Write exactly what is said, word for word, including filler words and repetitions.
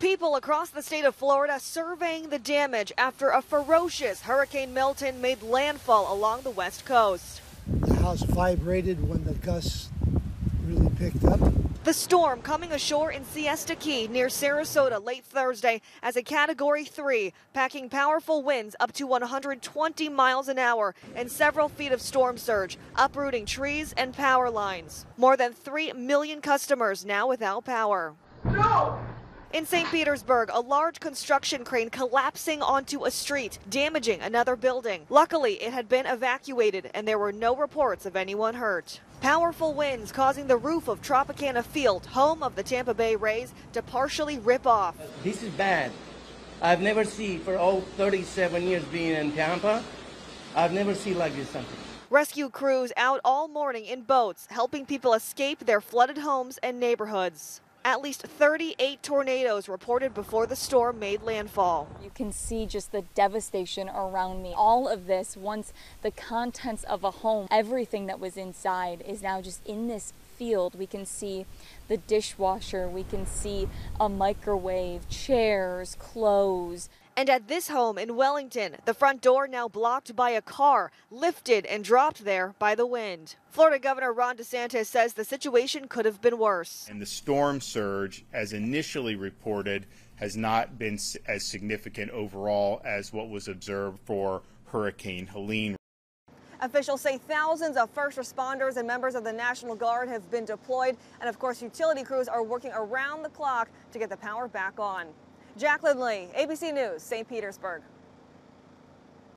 People across the state of Florida surveying the damage after a ferocious Hurricane Milton made landfall along the west coast. The house vibrated when the gusts really picked up. The storm coming ashore in Siesta Key near Sarasota late Thursday as a Category three, packing powerful winds up to one hundred twenty miles an hour and several feet of storm surge, uprooting trees and power lines. More than three million customers now without power. No! In Saint Petersburg, a large construction crane collapsing onto a street, damaging another building. Luckily, it had been evacuated and there were no reports of anyone hurt. Powerful winds causing the roof of Tropicana Field, home of the Tampa Bay Rays, to partially rip off. This is bad. I've never seen, for all thirty-seven years being in Tampa, I've never seen like this something. Rescue crews out all morning in boats, helping people escape their flooded homes and neighborhoods. At least thirty-eight tornadoes reported before the storm made landfall. You can see just the devastation around me. All of this, once the contents of a home, everything that was inside is now just in this field. We can see the dishwasher, we can see a microwave, chairs, clothes. And at this home in Wellington, the front door now blocked by a car, lifted and dropped there by the wind. Florida Governor Ron DeSantis says the situation could have been worse. And the storm surge, as initially reported, has not been as significant overall as what was observed for Hurricane Helene. Officials say thousands of first responders and members of the National Guard have been deployed. And of course, utility crews are working around the clock to get the power back on. Jacqueline Lee, A B C News, Saint Petersburg.